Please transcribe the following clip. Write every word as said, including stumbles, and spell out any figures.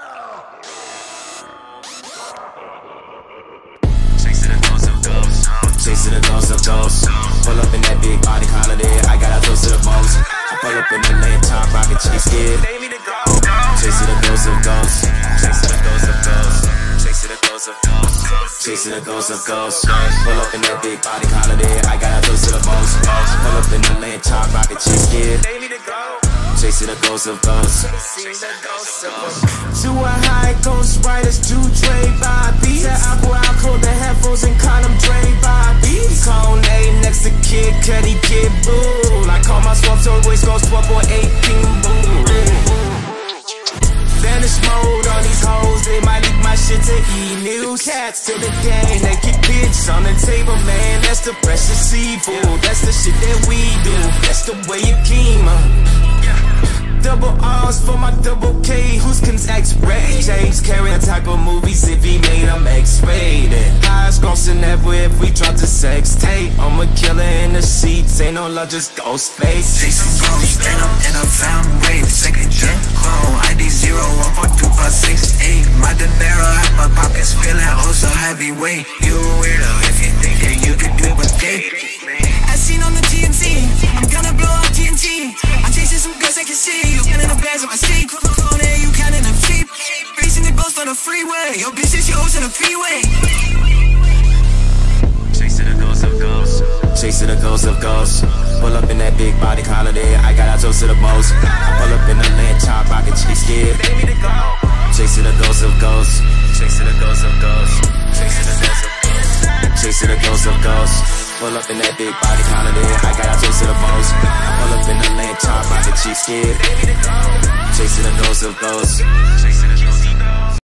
Chasing the dose of dose, chasing the dose of dose. Pull up in that big body holiday, I got a dose of the most. I pull up in the lane, top rocket, chase it. Chasing the dose of dose, chasing the dose of dose, chasing the dose of dose, chasing the dose of dose. Pull up in that big body holiday, I got a dose of the most. Pull up in the lane, top rocket, chase it. Chasing the ghost of ghosts. To a high ghost writers to Dre Bobby. Tell Aqua I called the headphones and call him Dre Bobby. Call name next to Kid Cudi, Kid Boo. I call my swap to always ghost swap on eight ping boom. Vanish mode on these hoes, they might leak my shit to E-News. Cats to the game, naked bitch on the table, man. That's the precious evil, that's the shit that we do. That's the way it came up. Double R's for my double K. Who's can X-ray? James Cameron type of movies. If he made them X-rated, highest grossing ever. If we drop the sex tape, I'm a killer in the sheets. Ain't no love, just ghost face. Chasing ghosts, and I'm in a found wave. Second gen clone, I D zero one four two five six eight. My dinero out my pockets, feeling oh so heavyweight. You a weirdo if you think that you can do what they as seen on the T N T. I'm gonna blow up T N T. I'm chasing some girls I can see. My state, on air, you counting them cheap. Racing the ghost on the freeway. Your bitch is yours in the freeway. Chasing the ghost of ghosts, chasing the ghost of ghosts. Pull up in that big body holiday, I got out toast to the most. I pull up in the land top, I can chase it. Chasing the ghost of ghosts, chasing the ghost of ghosts, chasing the ghost of ghosts, chasing the ghost of ghosts. Pull up in that big body holiday, I got out toast to the most. I pull up in the land top, I can chase it. Chasing the ghosts of ghosts.